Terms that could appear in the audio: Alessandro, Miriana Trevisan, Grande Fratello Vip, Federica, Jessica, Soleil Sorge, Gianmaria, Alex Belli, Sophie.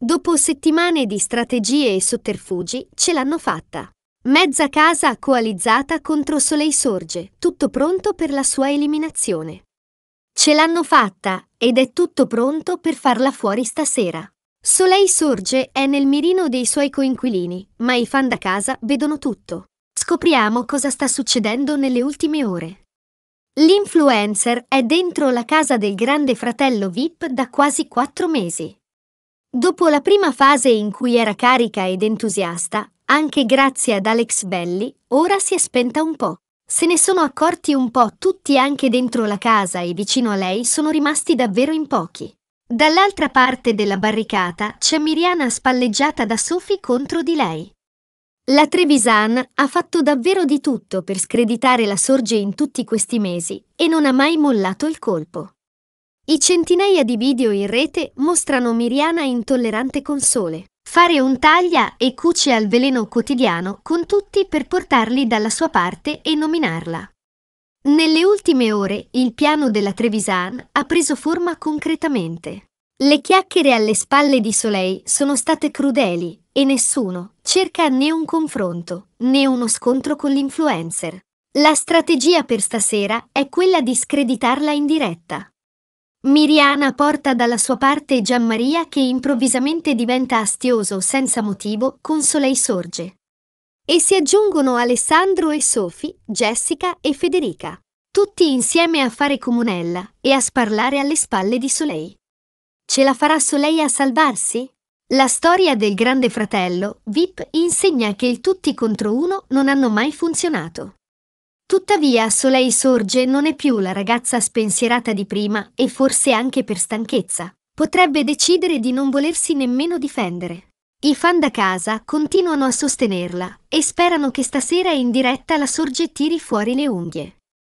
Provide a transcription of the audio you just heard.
Dopo settimane di strategie e sotterfugi, ce l'hanno fatta. Mezza casa coalizzata contro Soleil Sorge, tutto pronto per la sua eliminazione. Ce l'hanno fatta ed è tutto pronto per farla fuori stasera. Soleil Sorge è nel mirino dei suoi coinquilini, ma i fan da casa vedono tutto. Scopriamo cosa sta succedendo nelle ultime ore. L'influencer è dentro la casa del Grande Fratello Vip da quasi 4 mesi. Dopo la prima fase in cui era carica ed entusiasta, anche grazie ad Alex Belli, ora si è spenta un po'. Se ne sono accorti un po' tutti anche dentro la casa e vicino a lei sono rimasti davvero in pochi. Dall'altra parte della barricata c'è Miriana spalleggiata da Sophie contro di lei. La Trevisan ha fatto davvero di tutto per screditare la Sorge in tutti questi mesi e non ha mai mollato il colpo. I centinaia di video in rete mostrano Miriana intollerante con Sole. Fare un taglia e cuce al veleno quotidiano con tutti per portarli dalla sua parte e nominarla. Nelle ultime ore il piano della Trevisan ha preso forma concretamente. Le chiacchiere alle spalle di Soleil sono state crudeli e nessuno cerca né un confronto né uno scontro con l'influencer. La strategia per stasera è quella di screditarla in diretta. Miriana porta dalla sua parte Gianmaria che improvvisamente diventa astioso senza motivo con Soleil Sorge. E si aggiungono Alessandro e Sophie, Jessica e Federica, tutti insieme a fare comunella e a sparlare alle spalle di Soleil. Ce la farà Soleil a salvarsi? La storia del Grande Fratello Vip insegna che il tutti contro uno non hanno mai funzionato. Tuttavia Soleil Sorge non è più la ragazza spensierata di prima e forse anche per stanchezza. Potrebbe decidere di non volersi nemmeno difendere. I fan da casa continuano a sostenerla e sperano che stasera in diretta la Sorge tiri fuori le unghie.